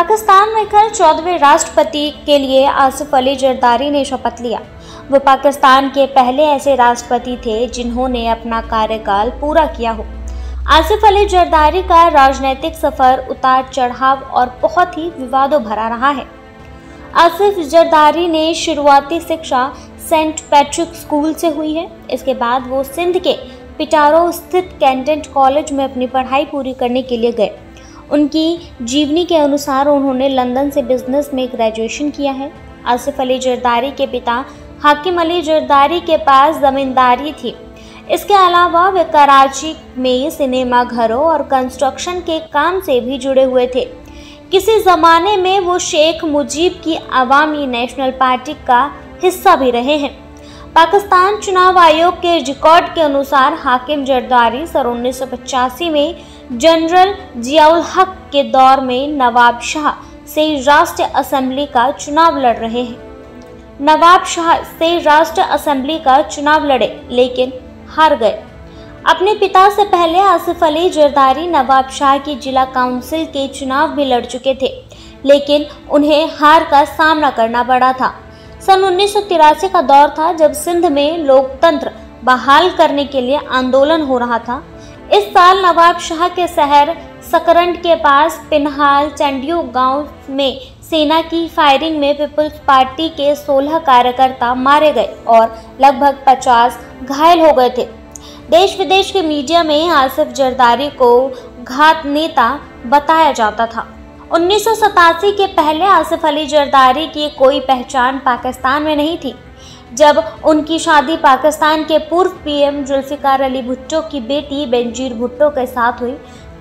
पाकिस्तान में कल 14वें राष्ट्रपति के लिए आसिफ अली जरदारी ने शपथ लिया। वो पाकिस्तान के पहले ऐसे राष्ट्रपति थे जिन्होंने अपना कार्यकाल पूरा किया हो। आसिफ अली जरदारी का राजनीतिक सफ़र उतार चढ़ाव और बहुत ही विवादों भरा रहा है। आसिफ जरदारी ने शुरुआती शिक्षा सेंट पैट्रिक स्कूल से हुई है। इसके बाद वो सिंध के पिटारो स्थित कैंटेंट कॉलेज में अपनी पढ़ाई पूरी करने के लिए गए। उनकी जीवनी के अनुसार उन्होंने लंदन से बिजनेस में ग्रेजुएशन किया है। आसिफ अली जरदारी के पिता हाकिम अली जरदारी के पास ज़मींदारी थी। इसके अलावा वे कराची में सिनेमा घरों और कंस्ट्रक्शन के काम से भी जुड़े हुए थे। किसी ज़माने में वो शेख मुजीब की अवामी नेशनल पार्टी का हिस्सा भी रहे हैं। पाकिस्तान चुनाव आयोग के रिकॉर्ड के अनुसार हाकिम जरदारी सन 1985 में जनरल जियाउल हक के दौर में नवाब शाह से राष्ट्रीय असम्बली का चुनाव लड़ रहे हैं। नवाब शाह से राष्ट्रीय असम्बली का चुनाव लड़े लेकिन हार गए। अपने पिता से पहले आसिफ अली जरदारी नवाब शाह की जिला काउंसिल के चुनाव भी लड़ चुके थे, लेकिन उन्हें हार का सामना करना पड़ा था। सन 1983 का दौर था जब सिंध में लोकतंत्र बहाल करने के लिए आंदोलन हो रहा था। इस साल नवाब शाह के शहर सकरंड के पास पिनहाल चंडियो गांव में सेना की फायरिंग में पीपल्स पार्टी के 16 कार्यकर्ता मारे गए और लगभग 50 घायल हो गए थे। देश विदेश के मीडिया में आसिफ जरदारी को घात नेता बताया जाता था। 1987 के पहले आसिफ अली जरदारी की कोई पहचान पाकिस्तान में नहीं थी। जब उनकी शादी पाकिस्तान के पूर्व पीएम जुल्फिकार अली भुट्टो की बेटी बेनजीर भुट्टो के साथ हुई,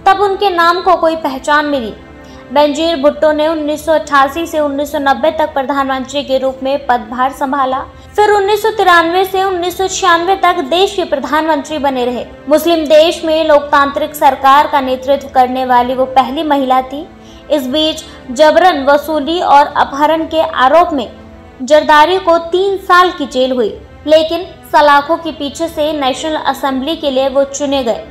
तब उनके नाम को कोई पहचान मिली। बेनजीर भुट्टो ने 1988 से 1990 तक प्रधानमंत्री के रूप में पदभार संभाला, फिर 1993 से 1996 तक देश के प्रधानमंत्री बने रहे। मुस्लिम देश में लोकतांत्रिक सरकार का नेतृत्व करने वाली वो पहली महिला थी। इस बीच जबरन वसूली और अपहरण के आरोप में जरदारी को 3 साल की जेल हुई, लेकिन सलाखों के पीछे से नेशनल असेंबली के लिए वो चुने गए।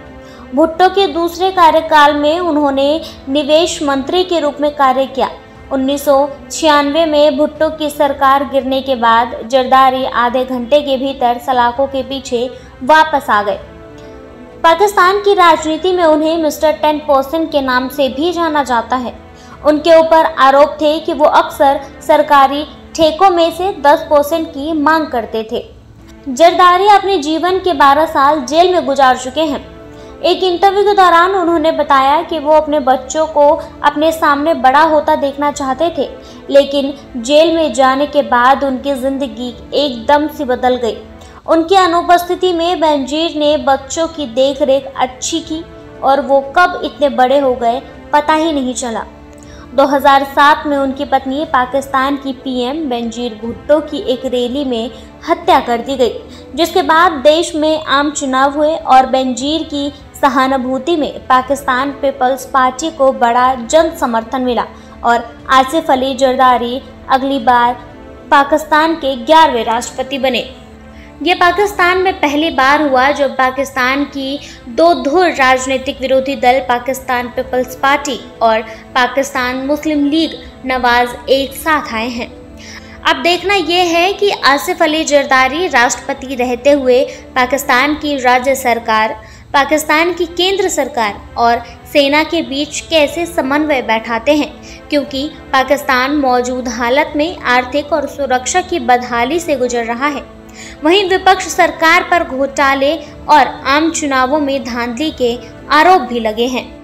भुट्टो के दूसरे कार्यकाल में उन्होंने निवेश मंत्री के रूप में कार्य किया। 1996 में भुट्टो की सरकार गिरने के बाद जरदारी आधे घंटे के भीतर सलाखों के पीछे वापस आ गए। पाकिस्तान की राजनीति में उन्हें मिस्टर 10% के नाम से भी जाना जाता है। उनके ऊपर आरोप थे कि वो अक्सर सरकारी ठेकों में से 10% की मांग करते थे। जरदारी अपने जीवन के 12 साल जेल में गुजार चुके हैं। एक इंटरव्यू के दौरान उन्होंने बताया कि वो अपने बच्चों को अपने सामने बड़ा होता देखना चाहते थे, लेकिन जेल में जाने के बाद उनकी ज़िंदगी एकदम सी बदल गई। उनकी अनुपस्थिति में बेनजीर ने बच्चों की देखरेख अच्छी की और वो कब इतने बड़े हो गए पता ही नहीं चला। 2007 में उनकी पत्नी पाकिस्तान की पीएम बेनजीर भुट्टो की एक रैली में हत्या कर दी गई, जिसके बाद देश में आम चुनाव हुए और बेनजीर की सहानुभूति में पाकिस्तान पीपल्स पार्टी को बड़ा जन समर्थन मिला और आसिफ अली जरदारी अगली बार पाकिस्तान के 11वें राष्ट्रपति बने। ये पाकिस्तान में पहली बार हुआ जब पाकिस्तान की दो धुर राजनीतिक विरोधी दल पाकिस्तान पीपल्स पार्टी और पाकिस्तान मुस्लिम लीग नवाज एक साथ आए हैं। अब देखना यह है कि आसिफ अली जरदारी राष्ट्रपति रहते हुए पाकिस्तान की राज्य सरकार, पाकिस्तान की केंद्र सरकार और सेना के बीच कैसे समन्वय बैठाते हैं, क्योंकि पाकिस्तान मौजूद हालत में आर्थिक और सुरक्षा की बदहाली से गुजर रहा है। वहीं विपक्ष सरकार पर घोटाले और आम चुनावों में धांधली के आरोप भी लगे हैं।